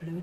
Blue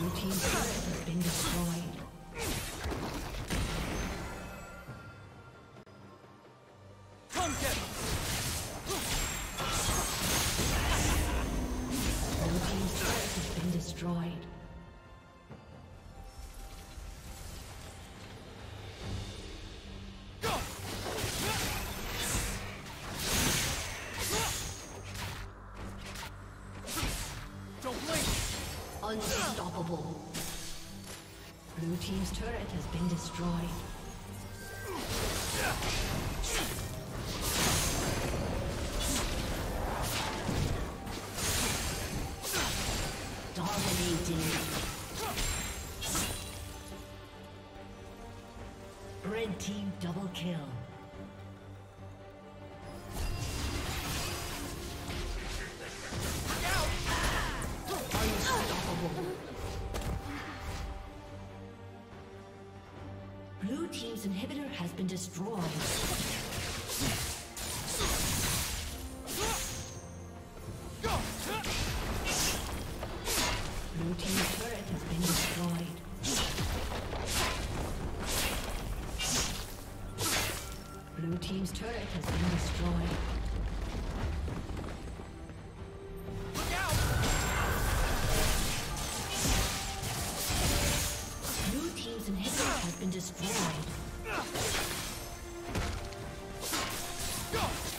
Blue team has been destroyed. Unstoppable. Blue team's turret has been destroyed. Dominating. Red team double kill. Blue team's inhibitor has been destroyed. Blue team's turret has been destroyed. Blue team's turret has been destroyed. Destroyed. Go!